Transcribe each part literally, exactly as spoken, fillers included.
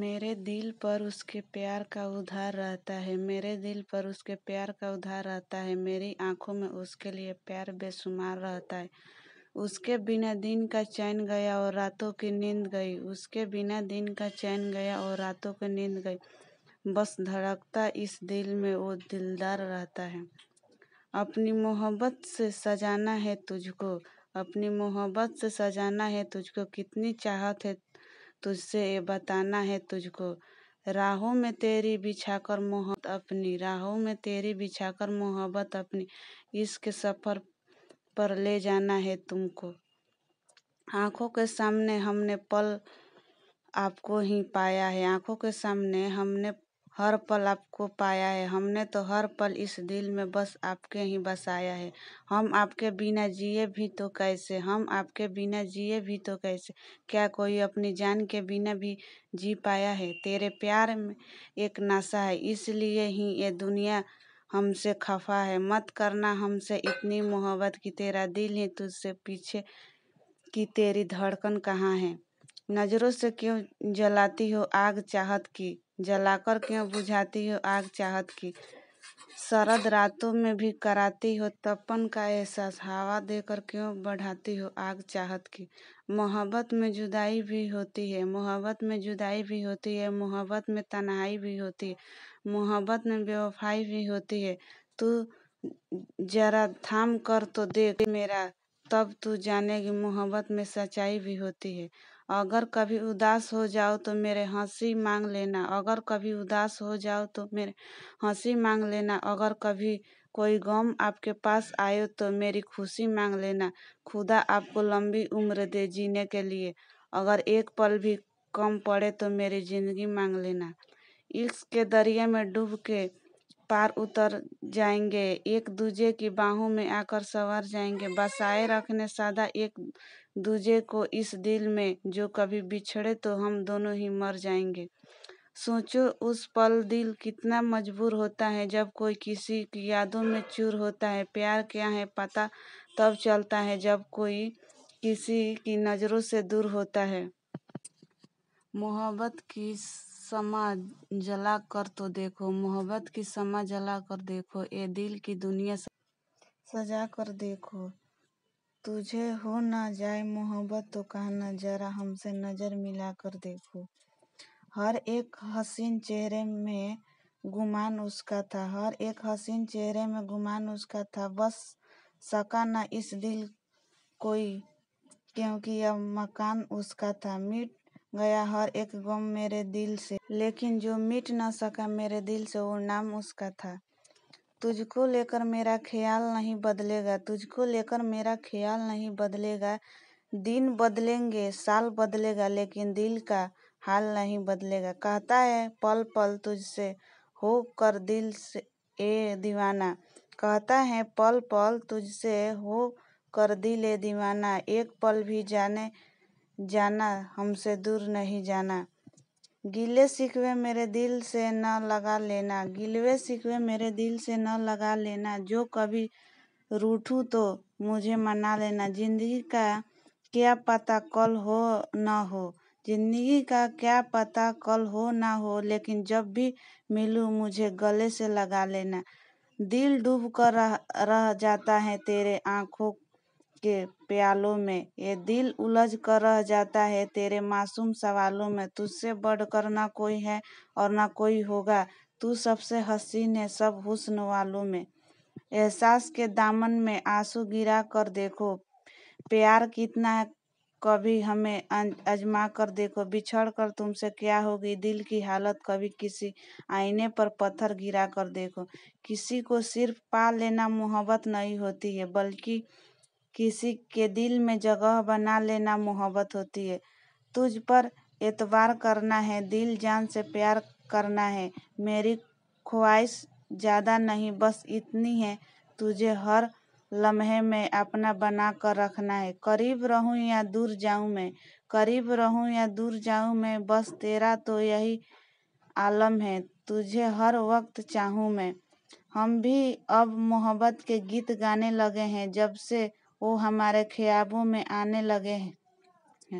मेरे दिल पर उसके प्यार का उधार रहता है, मेरे दिल पर उसके प्यार का उधार रहता है। मेरी आंखों में उसके लिए प्यार बेशुमार रहता है। उसके बिना दिन का चैन गया और रातों की नींद गई, उसके बिना दिन का चैन गया और रातों की नींद गई। बस धड़कता इस दिल में वो दिलदार रहता है। अपनी मोहब्बत से सजाना है तुझको, अपनी मोहब्बत से सजाना है तुझको। कितनी चाहत है तुझसे ये बताना है तुझको। राहों में तेरी बिछाकर मोहब्बत अपनी, राहों में तेरी बिछाकर मोहब्बत अपनी। इसके सफ़र पर ले जाना है तुमको। आँखों के सामने हमने पल आपको ही पाया है, आँखों के सामने हमने हर पल आपको पाया है। हमने तो हर पल इस दिल में बस आपके ही बसाया है। हम आपके बिना जिए भी तो कैसे, हम आपके बिना जिए भी तो कैसे। क्या कोई अपनी जान के बिना भी जी पाया है। तेरे प्यार में एक नशा है, इसलिए ही ये दुनिया हमसे खफा है। मत करना हमसे इतनी मोहब्बत कि तेरा दिल ही तुझसे पीछे कि तेरी धड़कन कहाँ है। नज़रों से क्यों जलाती हो आग चाहत की, जलाकर क्यों बुझाती हो आग चाहत की। सरद रातों में भी कराती हो तपन का एहसास, हवा देकर क्यों बढ़ाती हो आग चाहत की। मोहब्बत में जुदाई भी होती है, मोहब्बत में जुदाई भी होती है। मोहब्बत में तन्हाई भी होती है, मोहब्बत में बेवफाई भी होती है। तू जरा थाम कर तो देख मेरा, तब तू जानेगी मोहब्बत में सच्चाई भी होती है। अगर कभी उदास हो जाओ तो मेरे हंसी मांग लेना, अगर कभी उदास हो जाओ तो मेरे हंसी मांग लेना। अगर कभी कोई गम आपके पास आयो तो मेरी खुशी मांग लेना। खुदा आपको लंबी उम्र दे जीने के लिए, अगर एक पल भी कम पड़े तो मेरी ज़िंदगी मांग लेना। इश्क के दरिया में डूब के पार उतर जाएंगे, एक दूजे की बाहों में आकर सवार जाएंगे। बसाए रखने सदा एक दूजे को इस दिल में, जो कभी बिछड़े तो हम दोनों ही मर जाएंगे। सोचो उस पल दिल कितना मजबूर होता है, जब कोई किसी की यादों में चूर होता है। प्यार क्या है पता तब चलता है, जब कोई किसी की नज़रों से दूर होता है। मोहब्बत की समा जला कर तो देखो, मोहब्बत की समा जला कर देखो। ये दिल की दुनिया सजा कर देखो। तुझे हो ना जाए मोहब्बत तो कहना जरा, हमसे नज़र मिला कर देखो। हर एक हसीन चेहरे में गुमान उसका था, हर एक हसीन चेहरे में गुमान उसका था। बस सका ना इस दिल कोई क्योंकि यह मकान उसका था। मिट गया हर एक गम मेरे दिल से, लेकिन जो मिट ना सका मेरे दिल से वो नाम उसका था। तुझको लेकर मेरा ख्याल नहीं बदलेगा, तुझको लेकर मेरा ख्याल नहीं बदलेगा। दिन बदलेंगे साल बदलेगा, लेकिन दिल का हाल नहीं बदलेगा। कहता है पल पल तुझसे हो कर दिल से ए दीवाना, कहता है पल पल तुझसे हो कर दिल ए दीवाना। एक पल भी जाने जाना हमसे दूर नहीं जाना। गिले शिकवे मेरे दिल से न लगा लेना, गिले शिकवे मेरे दिल से न लगा लेना। जो कभी रूठूँ तो मुझे मना लेना। जिंदगी का क्या पता कल हो ना हो, जिंदगी का क्या पता कल हो ना हो। लेकिन जब भी मिलूँ मुझे गले से लगा लेना। दिल डूब कर रह, रह जाता है तेरे आँखों के प्यालों में, ये दिल उलझ कर रह जाता है तेरे मासूम सवालों में। तुझसे बढ़कर ना कोई है और ना कोई होगा, तू सबसे हसीन है सब हुस्न वालों में। एहसास के दामन में आंसू गिरा कर देखो, प्यार कितना है कभी हमें आजमा कर देखो। बिछड़ कर तुमसे क्या होगी दिल की हालत, कभी किसी आईने पर पत्थर गिरा कर देखो। किसी को सिर्फ पा लेना मोहब्बत नहीं होती है, बल्कि किसी के दिल में जगह बना लेना मोहब्बत होती है। तुझ पर एतबार करना है, दिल जान से प्यार करना है। मेरी ख्वाहिश ज़्यादा नहीं बस इतनी है, तुझे हर लम्हे में अपना बना कर रखना है। करीब रहूं या दूर जाऊं मैं, करीब रहूं या दूर जाऊं मैं, बस तेरा तो यही आलम है, तुझे हर वक्त चाहूं मैं। हम भी अब मोहब्बत के गीत गाने लगे हैं, जब से वो हमारे ख्याबों में आने लगे हैं।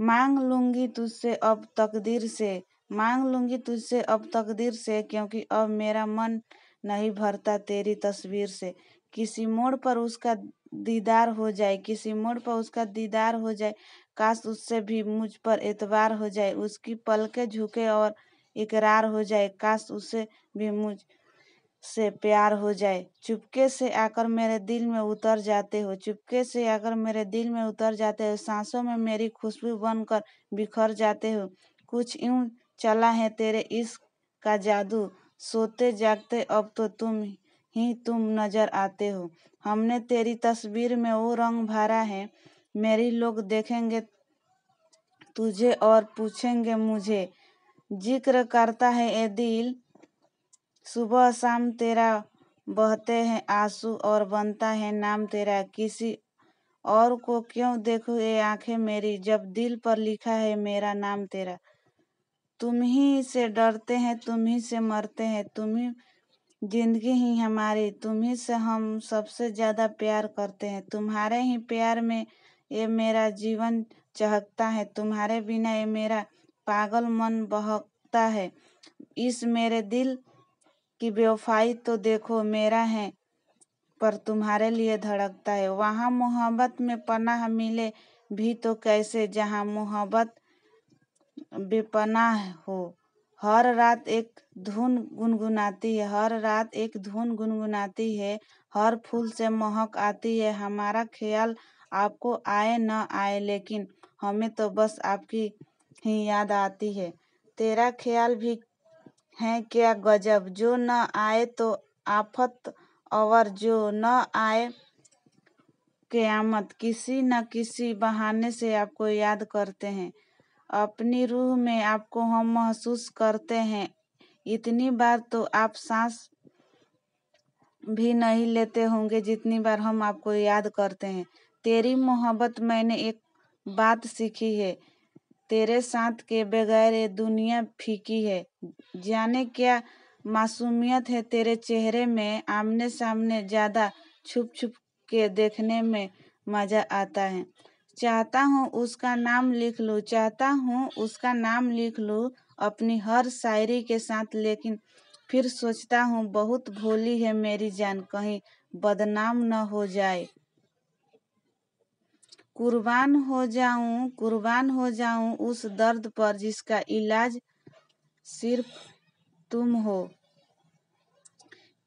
मांग लूंगी तुझसे अब तकदीर से, मांग लूंगी तुझसे अब तकदीर से, क्योंकि अब मेरा मन नहीं भरता तेरी तस्वीर से। किसी मोड़ पर उसका दीदार हो जाए, किसी मोड़ पर उसका दीदार हो जाए, काश उससे भी मुझ पर एतबार हो जाए, उसकी पलके झुके और इकरार हो जाए, काश उसे भी मुझ से प्यार हो जाए। चुपके से आकर मेरे दिल में उतर जाते हो, चुपके से आकर मेरे दिल में उतर जाते हो, सांसों में मेरी खुशबू बनकर बिखर जाते हो। कुछ यूं चला है तेरे इश्क का जादू, सोते जागते अब तो तुम ही तुम नजर आते हो। हमने तेरी तस्वीर में वो रंग भरा है, मेरी लोग देखेंगे तुझे और पूछेंगे मुझे। जिक्र करता है ए दिल सुबह शाम तेरा, बहते हैं आंसू और बनता है नाम तेरा। किसी और को क्यों देखूं ये आंखें मेरी, जब दिल पर लिखा है मेरा नाम तेरा। तुम ही से डरते हैं, तुम ही से मरते हैं, तुम ही जिंदगी ही हमारी, तुम ही से हम सबसे ज़्यादा प्यार करते हैं। तुम्हारे ही प्यार में ये मेरा जीवन चहकता है, तुम्हारे बिना ये मेरा पागल मन बहकता है। इस मेरे दिल की बेवफाई तो देखो, मेरा है पर तुम्हारे लिए धड़कता है। वहाँ मोहब्बत में पनाह मिले भी तो कैसे, जहाँ मोहब्बत बेपनाह हो। हर रात एक धुन गुनगुनाती है, हर रात एक धुन गुनगुनाती है, हर फूल से महक आती है। हमारा ख्याल आपको आए न आए, लेकिन हमें तो बस आपकी ही याद आती है। तेरा ख्याल भी है क्या गजब, जो न आए तो आफत और जो न आए क़यामत। किसी न किसी बहाने से आपको याद करते हैं, अपनी रूह में आपको हम महसूस करते हैं। इतनी बार तो आप सांस भी नहीं लेते होंगे जितनी बार हम आपको याद करते हैं। तेरी मोहब्बत मैंने एक बात सीखी है, तेरे साथ के बगैर ये दुनिया फीकी है। जाने क्या मासूमियत है तेरे चेहरे में, आमने सामने ज़्यादा छुप छुप के देखने में मज़ा आता है। चाहता हूँ उसका नाम लिख लूँ, चाहता हूँ उसका नाम लिख लूँ अपनी हर शायरी के साथ, लेकिन फिर सोचता हूँ बहुत भोली है मेरी जान, कहीं बदनाम न हो जाए। कुर्बान हो जाऊँ, कुर्बान हो जाऊँ उस दर्द पर जिसका इलाज सिर्फ तुम हो।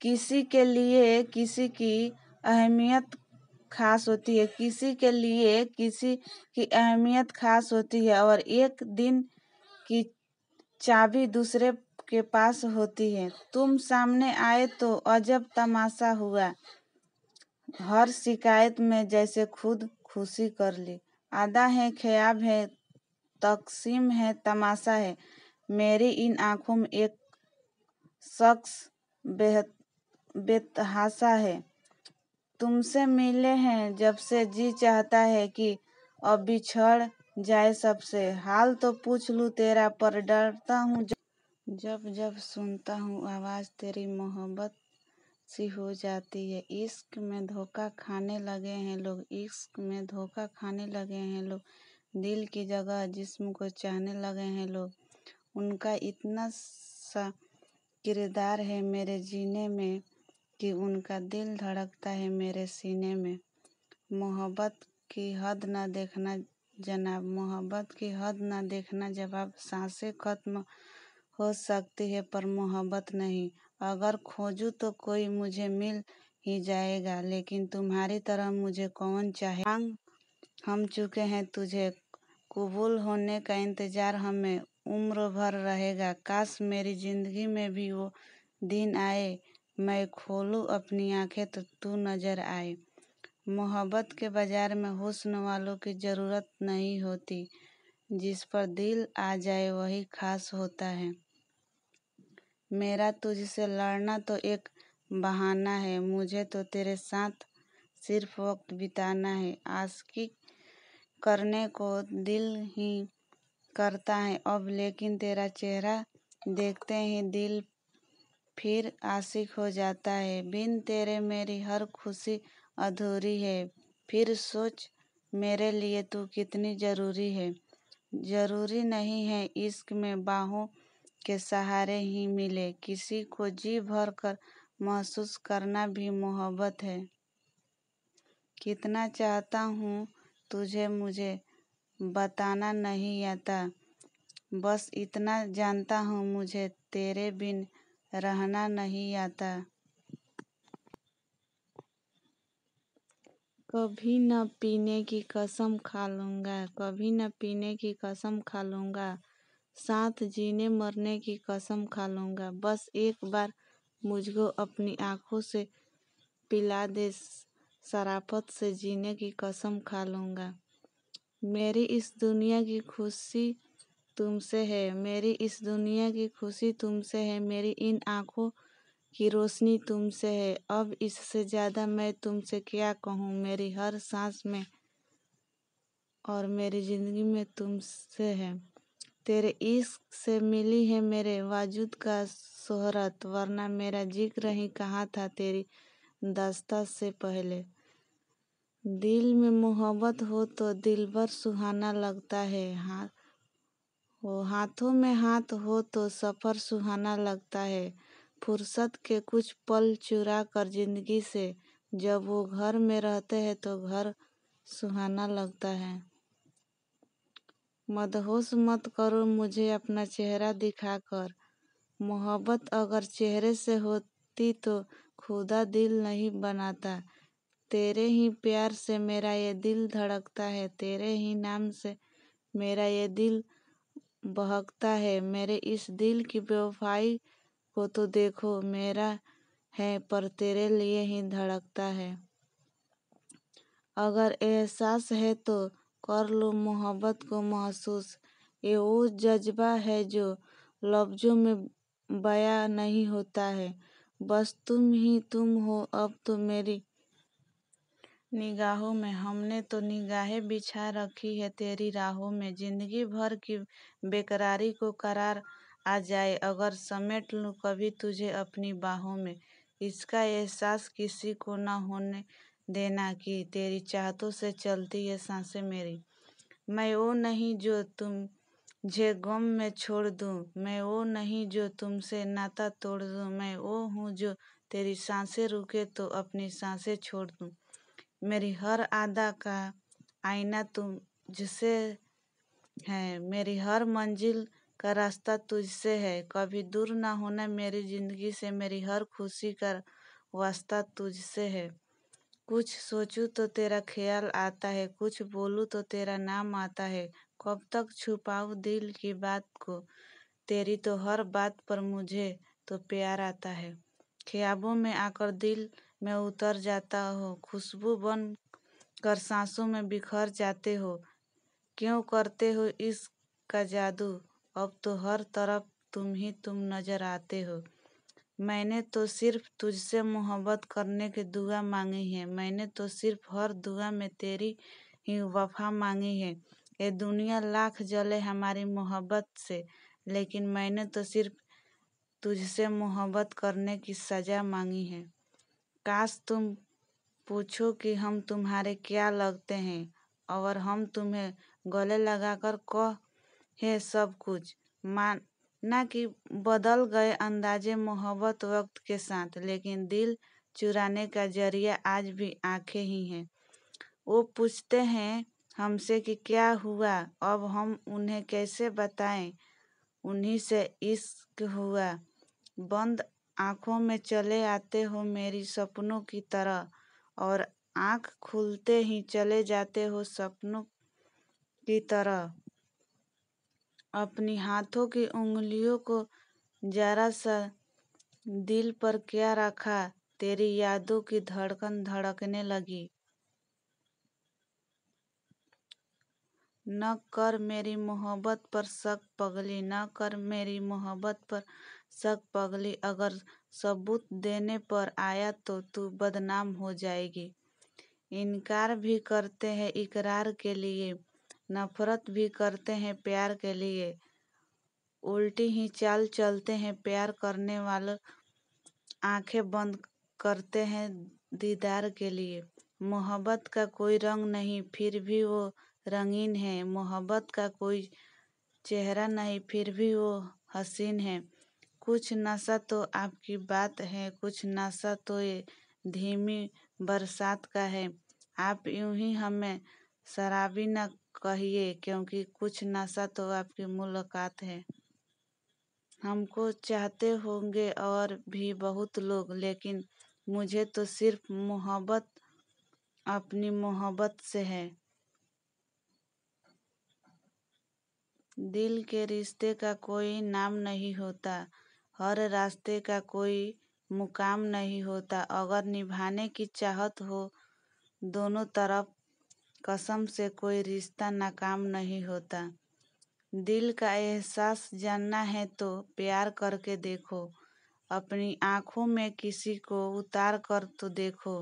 किसी के लिए किसी की अहमियत खास होती है, किसी के लिए किसी की अहमियत खास होती है, और एक दिन की चाबी दूसरे के पास होती है। तुम सामने आए तो अजब तमाशा हुआ, हर शिकायत में जैसे खुद खुशी कर ली। आधा है ख्याब है, तकसीम है, तमाशा है, मेरी इन आँखों में एक शख्स बेहद बेतहासा है। तुमसे मिले हैं जब से, जी चाहता है कि अब बिछड़ जाए सबसे। हाल तो पूछ लूँ तेरा पर डरता हूँ, जब जब सुनता हूँ आवाज़ तेरी मोहब्बत सी हो जाती है। इश्क में धोखा खाने लगे हैं लोग, इश्क में धोखा खाने लगे हैं लोग, दिल की जगह जिस्म को चाहने लगे हैं लोग। उनका इतना सा किरदार है मेरे जीने में कि उनका दिल धड़कता है मेरे सीने में। मोहब्बत की हद ना देखना जनाब, मोहब्बत की हद ना देखना जवाब। सांसें ख़त्म हो सकती है पर मोहब्बत नहीं, अगर खोजूँ तो कोई मुझे मिल ही जाएगा, लेकिन तुम्हारी तरह मुझे कौन चाहे। मांग हम चुके हैं तुझे, कबूल होने का इंतज़ार हमें उम्र भर रहेगा। काश मेरी ज़िंदगी में भी वो दिन आए, मैं खोलूँ अपनी आंखें तो तू नज़र आए। मोहब्बत के बाज़ार में हुस्न वालों की ज़रूरत नहीं होती, जिस पर दिल आ जाए वही खास होता है। मेरा तुझसे लड़ना तो एक बहाना है, मुझे तो तेरे साथ सिर्फ वक्त बिताना है। आशिकी करने को दिल ही करता है अब, लेकिन तेरा चेहरा देखते ही दिल फिर आशिक हो जाता है। बिन तेरे मेरी हर खुशी अधूरी है, फिर सोच मेरे लिए तू कितनी ज़रूरी है। जरूरी नहीं है इश्क में बाहों के सहारे ही मिले, किसी को जी भर कर महसूस करना भी मोहब्बत है। कितना चाहता हूँ तुझे मुझे बताना नहीं आता, बस इतना जानता हूँ मुझे तेरे बिन रहना नहीं आता। कभी न पीने की कसम खा लूँगा, कभी न पीने की कसम खा लूँगा, साथ जीने मरने की कसम खा लूँगा। बस एक बार मुझको अपनी आँखों से पिला दे, शराफत से जीने की कसम खा लूँगा। मेरी इस दुनिया की खुशी तुमसे है, मेरी इस दुनिया की खुशी तुमसे है, मेरी इन आँखों कि रोशनी तुमसे है। अब इससे ज़्यादा मैं तुमसे क्या कहूँ, मेरी हर सांस में और मेरी ज़िंदगी में तुमसे है। तेरे इश्क से मिली है मेरे वजूद का शोहरत, वरना मेरा जिक्र ही कहाँ था तेरी दास्तां से पहले। दिल में मोहब्बत हो तो दिल भर सुहाना लगता है, हाँ वो हाथों में हाथ हो तो सफ़र सुहाना लगता है। फुर्सत के कुछ पल चुरा कर ज़िंदगी से, जब वो घर में रहते हैं तो घर सुहाना लगता है। मदहोश मत करो मुझे अपना चेहरा दिखाकर, मोहब्बत अगर चेहरे से होती तो खुदा दिल नहीं बनाता। तेरे ही प्यार से मेरा ये दिल धड़कता है, तेरे ही नाम से मेरा ये दिल बहकता है। मेरे इस दिल की बेवफाई को तो देखो, मेरा है पर तेरे लिए ही धड़कता है। अगर एहसास है तो कर लो मोहब्बत को महसूस, ये वो जज्बा है जो लफ्ज़ों में बयां नहीं होता है। बस तुम ही तुम हो अब तो मेरी निगाहों में, हमने तो निगाहें बिछा रखी है तेरी राहों में। ज़िंदगी भर की बेकरारी को करार आ जाए, अगर समेट लूँ कभी तुझे अपनी बाहों में। इसका एहसास किसी को ना होने देना कि तेरी चाहतों से चलती है सांसें मेरी। मैं वो नहीं जो तुझे गम में छोड़ दूँ, मैं वो नहीं जो तुमसे नाता तोड़ दूँ, मैं वो हूँ जो तेरी सांसें रुके तो अपनी सांसें छोड़ दूँ। मेरी हर अदा का आईना तुझसे है, मेरी हर मंजिल का रास्ता तुझसे है। कभी दूर ना होना मेरी ज़िंदगी से, मेरी हर खुशी का वास्ता तुझसे है। कुछ सोचूं तो तेरा ख्याल आता है, कुछ बोलूं तो तेरा नाम आता है। कब तक छुपाऊं दिल की बात को, तेरी तो हर बात पर मुझे तो प्यार आता है। ख्याबों में आकर दिल में उतर जाता हो, खुशबू बन कर सांसों में बिखर जाते हो। क्यों करते हो इसका जादू, अब तो हर तरफ तुम ही तुम नज़र आते हो। मैंने तो सिर्फ तुझसे मोहब्बत करने की दुआ मांगी है, मैंने तो सिर्फ हर दुआ में तेरी ही वफा मांगी है। ये दुनिया लाख जले हमारी मोहब्बत से, लेकिन मैंने तो सिर्फ तुझसे मोहब्बत करने की सज़ा मांगी है। काश तुम पूछो कि हम तुम्हारे क्या लगते हैं, और हम तुम्हें गले लगाकर कह है सब कुछ। माना कि बदल गए अंदाजे मोहब्बत वक्त के साथ, लेकिन दिल चुराने का जरिया आज भी आंखें ही हैं। वो पूछते हैं हमसे कि क्या हुआ, अब हम उन्हें कैसे बताएं उन्हीं से इश्क हुआ। बंद आँखों में चले आते हो मेरी सपनों की तरह, और आँख खुलते ही चले जाते हो सपनों की तरह। अपनी हाथों की उंगलियों को जरा सा दिल पर क्या रखा, तेरी यादों की धड़कन धड़कने लगी। न कर मेरी मोहब्बत पर शक पगली, न कर मेरी मोहब्बत पर शक पगली, अगर सबूत देने पर आया तो तू बदनाम हो जाएगी। इनकार भी करते हैं इकरार के लिए, नफरत भी करते हैं प्यार के लिए। उल्टी ही चाल चलते हैं प्यार करने वाले, आंखें बंद करते हैं दीदार के लिए। मोहब्बत का कोई रंग नहीं, फिर भी वो रंगीन है। मोहब्बत का कोई चेहरा नहीं, फिर भी वो हसीन है। कुछ नशा तो आपकी बात है, कुछ नशा तो ये धीमी बरसात का है। आप यूं ही हमें शराबी न कहिए, क्योंकि कुछ नशा तो आपकी मुलाकात है। हमको चाहते होंगे और भी बहुत लोग, लेकिन मुझे तो सिर्फ मोहब्बत अपनी मोहब्बत से है। दिल के रिश्ते का कोई नाम नहीं होता, हर रास्ते का कोई मुकाम नहीं होता। अगर निभाने की चाहत हो दोनों तरफ, कसम से कोई रिश्ता नाकाम नहीं होता। दिल का एहसास जानना है तो प्यार करके देखो, अपनी आँखों में किसी को उतार कर तो देखो।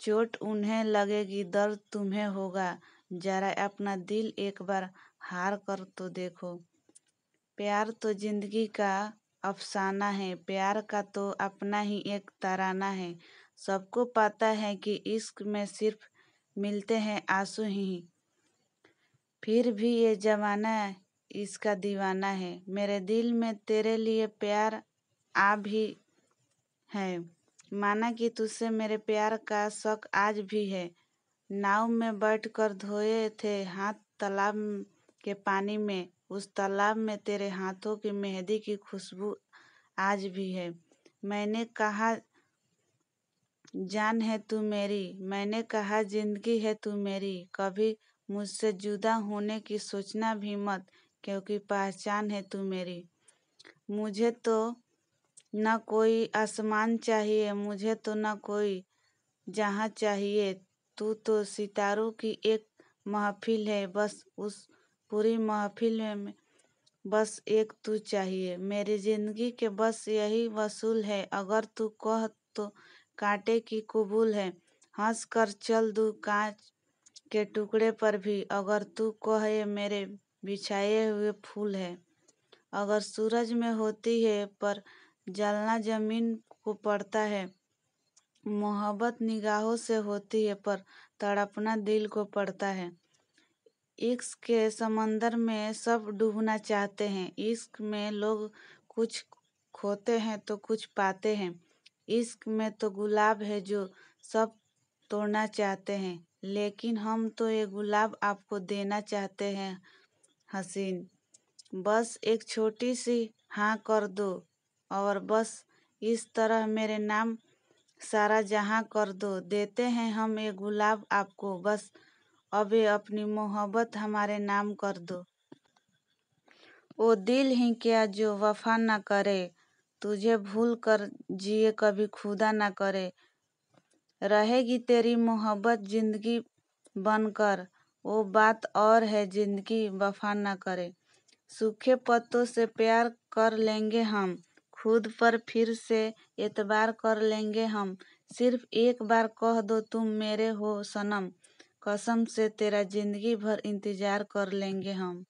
चोट उन्हें लगेगी, दर्द तुम्हें होगा, जरा अपना दिल एक बार हार कर तो देखो। प्यार तो जिंदगी का अफसाना है, प्यार का तो अपना ही एक तराना है। सबको पता है कि इश्क में सिर्फ मिलते हैं आंसू ही, फिर भी ये जमाना इसका दीवाना है। मेरे दिल में तेरे लिए प्यार आ भी है, माना कि तुझसे मेरे प्यार का शौक आज भी है। नाव में बैठकर धोए थे हाथ तालाब के पानी में, उस तालाब में तेरे हाथों की मेहंदी की खुशबू आज भी है। मैंने कहा जान है तू मेरी, मैंने कहा जिंदगी है तू मेरी। कभी मुझसे जुदा होने की सोचना भी मत, क्योंकि पहचान है तू मेरी। मुझे तो ना कोई आसमान चाहिए, मुझे तो ना कोई जहां चाहिए। तू तो सितारों की एक महफिल है, बस उस पूरी महफिल में बस एक तू चाहिए। मेरी ज़िंदगी के बस यही वसूल है, अगर तू कह तो कांटे की कबूल है। हंस कर चल दूँ कांच के टुकड़े पर भी, अगर तू कहे मेरे बिछाए हुए फूल है। अगर सूरज में होती है पर जलना जमीन को पड़ता है, मोहब्बत निगाहों से होती है पर तड़पना दिल को पड़ता है। इश्क के समंदर में सब डूबना चाहते हैं, इश्क में लोग कुछ खोते हैं तो कुछ पाते हैं। इश्क में तो गुलाब है जो सब तोड़ना चाहते हैं, लेकिन हम तो ये गुलाब आपको देना चाहते हैं हसीन। बस एक छोटी सी हाँ कर दो, और बस इस तरह मेरे नाम सारा जहां कर दो। देते हैं हम ये गुलाब आपको, बस अब ये अपनी मोहब्बत हमारे नाम कर दो। ओ दिल ही क्या जो वफा ना करे, तुझे भूल कर जिए कभी खुदा ना करे। रहेगी तेरी मोहब्बत जिंदगी बनकर, वो बात और है जिंदगी वफा ना करे। सूखे पत्तों से प्यार कर लेंगे हम, खुद पर फिर से एतबार कर लेंगे हम। सिर्फ एक बार कह दो तुम मेरे हो सनम, कसम से तेरा जिंदगी भर इंतजार कर लेंगे हम।